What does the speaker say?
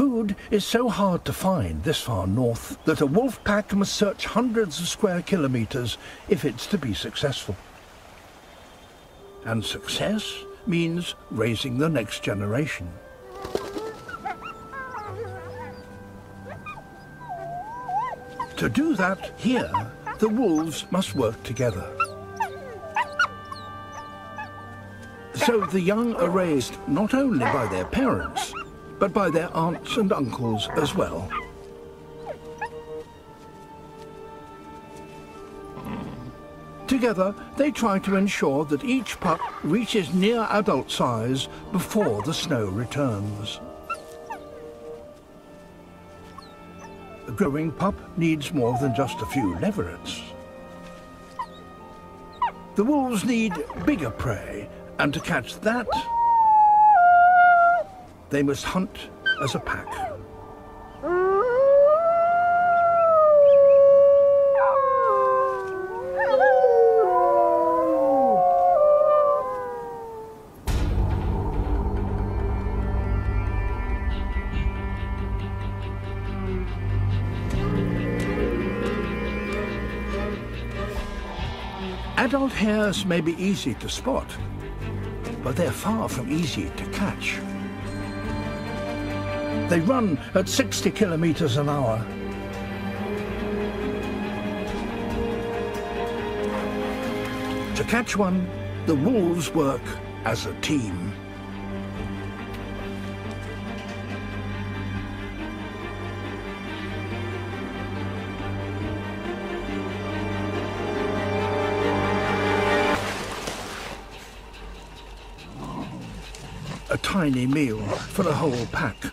Food is so hard to find this far north that a wolf pack must search hundreds of square kilometers if it's to be successful. And success means raising the next generation. To do that, here, the wolves must work together. So the young are raised not only by their parents, but by their aunts and uncles as well. Together, they try to ensure that each pup reaches near adult size before the snow returns. A growing pup needs more than just a few leverets. The wolves need bigger prey, and to catch that, they must hunt as a pack. Adult hares may be easy to spot, but they're far from easy to catch. They run at 60 kilometers an hour. To catch one, the wolves work as a team. A tiny meal for a whole pack.